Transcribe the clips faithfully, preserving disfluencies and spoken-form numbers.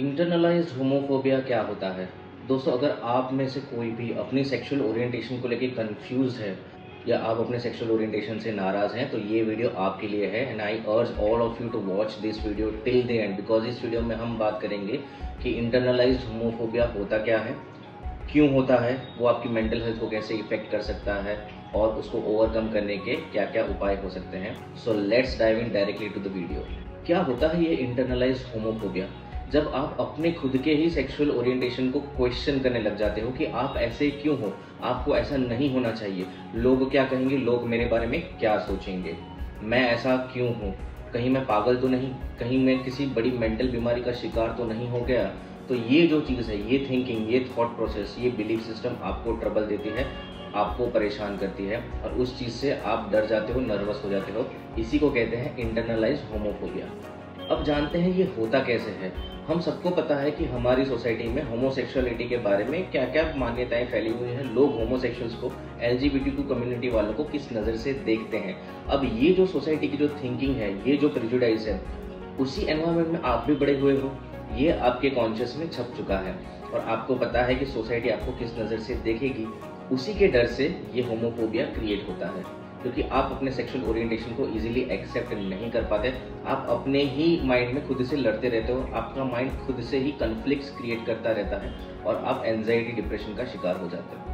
Internalised homophobia क्या होता है? दोस्तों, अगर आप में से कोई भी अपनी सेक्सुअल ओरिएंटेशन को लेकर कंफ्यूज है या आप अपने सेक्सुअल ओरिएंटेशन से नाराज हैं तो ये वीडियो आपके लिए है and I urge all of you to watch this video till the end because इस वीडियो में हम बात करेंगे कि इंटरनलाइज्ड होमोफोबिया होता क्या है, क्यों होता है, वो आपकी मेंटल हेल्थ को कैसे इफेक्ट कर सकता है और उसको ओवरकम करने के क्या क्या उपाय हो सकते हैं। So let's dive in directly to the video. क्या होता है ये इंटरनलाइज्ड होमोफोबिया? जब आप अपने खुद के ही सेक्सुअल ओरिएंटेशन को क्वेश्चन करने लग जाते हो कि आप ऐसे क्यों हो, आपको ऐसा नहीं होना चाहिए, लोग क्या कहेंगे, लोग मेरे बारे में क्या सोचेंगे, मैं ऐसा क्यों हूँ, कहीं मैं पागल तो नहीं, कहीं मैं किसी बड़ी मेंटल बीमारी का शिकार तो नहीं हो गया। तो ये जो चीज़ है, ये थिंकिंग, ये थॉट प्रोसेस, ये बिलीफ सिस्टम आपको ट्रबल देती है, आपको परेशान करती है और उस चीज़ से आप डर जाते हो, नर्वस हो जाते हो। इसी को कहते हैं इंटरनलाइज्ड होमोफोबिया। अब जानते हैं ये होता कैसे है। हम सबको पता है कि हमारी सोसाइटी में होमोसेक्सुअलिटी के बारे में क्या क्या मान्यताएं फैली हुई हैं, लोग होमोसेक्सुअल्स को, एलजीबीटीक्यू कम्युनिटी वालों को किस नज़र से देखते हैं। अब ये जो सोसाइटी की जो थिंकिंग है, ये जो प्रिजुडाइज है, उसी एनवायरनमेंट में आप भी बड़े हुए हो, ये आपके कॉन्शियस में छप चुका है और आपको पता है कि सोसाइटी आपको किस नज़र से देखेगी। उसी के डर से ये होमोफोबिया क्रिएट होता है क्योंकि आप अपने सेक्सुअल ओरिएंटेशन को इजीली एक्सेप्ट नहीं कर पाते, आप अपने ही माइंड में खुद से लड़ते रहते हो, आपका माइंड खुद से ही कन्फ्लिक्ट्स क्रिएट करता रहता है और आप एंजाइटी, डिप्रेशन का शिकार हो जाते हो।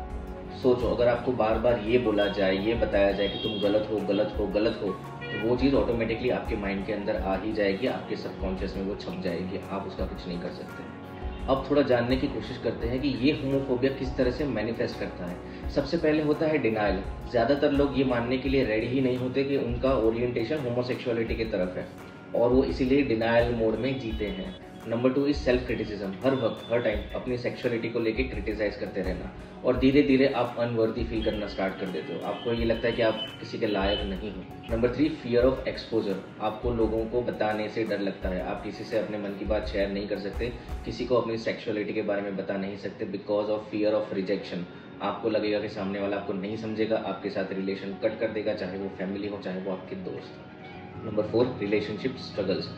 सोचो, अगर आपको बार बार ये बोला जाए, ये बताया जाए कि तुम गलत हो, गलत हो, गलत हो, तो वो चीज़ ऑटोमेटिकली आपके माइंड के अंदर आ ही जाएगी, आपके सबकॉन्शियस में वो छप जाएगी, आप उसका कुछ नहीं कर सकते। अब थोड़ा जानने की कोशिश करते हैं कि ये होमोफोबिया किस तरह से मैनिफेस्ट करता है। सबसे पहले होता है डिनाइल। ज़्यादातर लोग ये मानने के लिए रेडी ही नहीं होते कि उनका ओरिएंटेशन होमोसेक्सुअलिटी की तरफ है और वो इसीलिए डिनाइल मोड में जीते हैं। Number two is self criticism. हर वक्त, हर टाइम अपनी सेक्सुअलिटी को लेकर क्रिटिसाइज करते रहना और धीरे धीरे आप अनवर्दी फील करना स्टार्ट कर देते हो, आपको ये लगता है कि आप किसी के लायक नहीं हो। Number three fear of exposure. आपको लोगों को बताने से डर लगता है, आप किसी से अपने मन की बात शेयर नहीं कर सकते, किसी को अपनी सेक्सुअलिटी के बारे में बता नहीं सकते because of fear of rejection. आपको लगेगा कि सामने वाला आपको नहीं समझेगा, आपके साथ रिलेशन कट कर देगा, चाहे वो फैमिली हो, चाहे वो आपके दोस्त हो। Number four relationship struggles.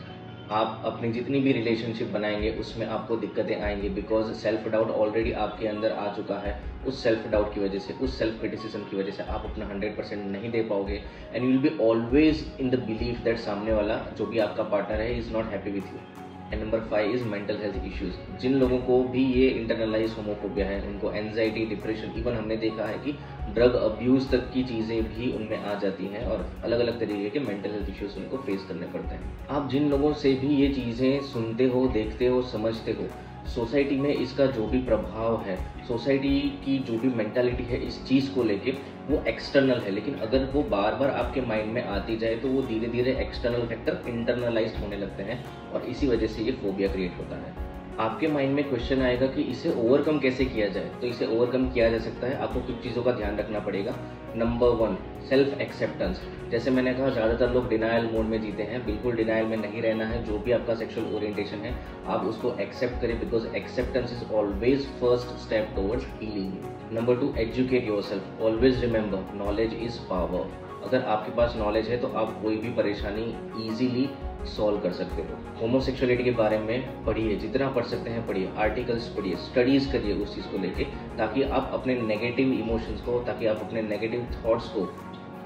आप अपनी जितनी भी रिलेशनशिप बनाएंगे उसमें आपको दिक्कतें आएंगी बिकॉज सेल्फ डाउट ऑलरेडी आपके अंदर आ चुका है। उस सेल्फ डाउट की वजह से, उस सेल्फ क्रिटिसिज्म की वजह से आप अपना हंड्रेड परसेंट नहीं दे पाओगे and you will be always in the belief that सामने वाला जो भी आपका पार्टनर है is not happy with you. And number five is mental health issues. जिन लोगों को भी ये इंटरनलाइज होमोफोबिया है उनको एनजाइटी, डिप्रेशन, इवन हमने देखा है कि ड्रग अब्यूज़ तक की चीज़ें भी उनमें आ जाती हैं और अलग अलग तरीके के मेंटल हेल्थ इश्यूज़ उनको फेस करने पड़ते हैं। आप जिन लोगों से भी ये चीज़ें सुनते हो, देखते हो, समझते हो, सोसाइटी में इसका जो भी प्रभाव है, सोसाइटी की जो भी मेंटालिटी है इस चीज़ को लेके, वो एक्सटर्नल है, लेकिन अगर वो बार बार आपके माइंड में आती जाए तो वो धीरे धीरे एक्सटर्नल फैक्टर इंटरनलाइज होने लगते हैं और इसी वजह से ये फोबिया क्रिएट होता है। आपके माइंड में क्वेश्चन आएगा कि इसे ओवरकम कैसे किया जाए, तो इसे ओवरकम किया जा सकता है, आपको कुछ चीज़ों का ध्यान रखना पड़ेगा। Number one self acceptance. जैसे मैंने कहा, ज़्यादातर लोग डिनाइल मोड में जीते हैं, बिल्कुल डिनाइल में नहीं रहना है। जो भी आपका सेक्सुअल ओरिएंटेशन है आप उसको एक्सेप्ट करें because acceptance is always first step towards healing. Number two educate yourself. Always remember knowledge is power. अगर आपके पास नॉलेज है तो आप कोई भी परेशानी ईजीली सॉल्व कर सकते हो। होमोसेक्सुअलिटी के बारे में पढ़िए, जितना पढ़ सकते हैं पढ़िए, आर्टिकल्स पढ़िए, स्टडीज़ करिए उस चीज़ को लेके, ताकि आप अपने नेगेटिव इमोशंस को, ताकि आप अपने नेगेटिव थॉट्स को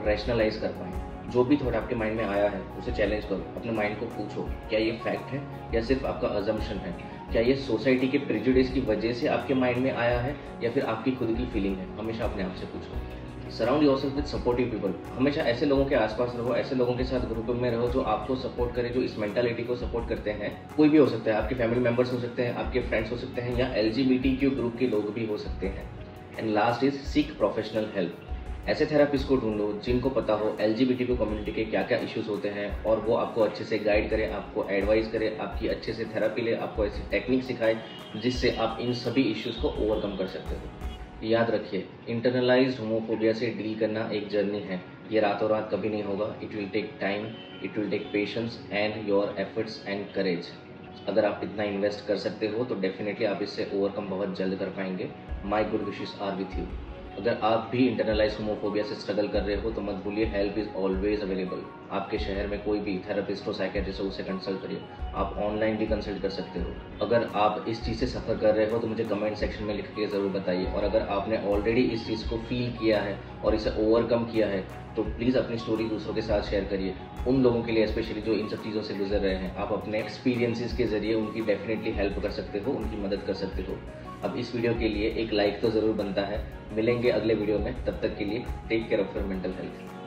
रैशनलाइज कर पाएँ। जो भी थॉट आपके माइंड में आया है उसे चैलेंज करो, अपने माइंड को पूछो क्या ये फैक्ट है या सिर्फ आपका अजम्पशन है, क्या ये सोसाइटी के प्रेजुडिस की वजह से आपके माइंड में आया है या फिर आपकी खुद की फीलिंग है। हमेशा अपने आप से पूछो। Surround yourself with supportive people. हमेशा ऐसे लोगों के आसपास रहो, ऐसे लोगों के साथ ग्रुप में रहो जो आपको सपोर्ट करें, जो इस मेंटालिटी को सपोर्ट करते हैं। कोई भी हो सकता है, आपके फैमिली मेम्बर्स हो सकते हैं, आपके फ्रेंड्स हो सकते हैं या एलजीबीटीक्यू ग्रुप के लोग भी हो सकते हैं। And last is seek professional help. ऐसे थेरेपिस्ट को ढूंढो जिनको पता हो एलजीबीटीक्यू कम्युनिटी के क्या क्या इश्यूज़ होते हैं और वो आपको अच्छे से गाइड करें, आपको एडवाइस करें, आपकी अच्छे से थेरेपी ले, आपको ऐसी टेक्निक सिखाए जिससे आप इन सभी इश्यूज़ को ओवरकम कर सकते हो। याद रखिए, इंटरनलाइज्ड होमोफोबिया से डील करना एक जर्नी है, ये रातों रात कभी नहीं होगा। It will take time, it will take patience and your efforts and courage. अगर आप इतना इन्वेस्ट कर सकते हो तो डेफिनेटली आप इससे ओवरकम बहुत जल्द कर पाएंगे। My good wishes are with you. अगर आप भी इंटरनलाइज होमोफोबिया से स्ट्रगल कर रहे हो तो मत भूलिए, हेल्प इज़ ऑलवेज अवेलेबल। आपके शहर में कोई भी थेरेपिस्ट हो, साइकेट्रिस्ट हो, उसे कंसल्ट करिए। आप ऑनलाइन भी कंसल्ट कर सकते हो। अगर आप इस चीज़ से सफ़र कर रहे हो तो मुझे कमेंट सेक्शन में लिख के ज़रूर बताइए। और अगर आपने ऑलरेडी इस चीज़ को फील किया है और इसे ओवरकम किया है तो प्लीज़ अपनी स्टोरी दूसरों के साथ शेयर करिए, उन लोगों के लिए स्पेशली जो इन सब चीज़ों से गुजर रहे हैं। आप अपने एक्सपीरियंसेस के ज़रिए उनकी डेफिनेटली हेल्प कर सकते हो, उनकी मदद कर सकते हो। अब इस वीडियो के लिए एक लाइक तो ज़रूर बनता है। मिलेंगे अगले वीडियो में, तब तक के लिए take care of your mental health.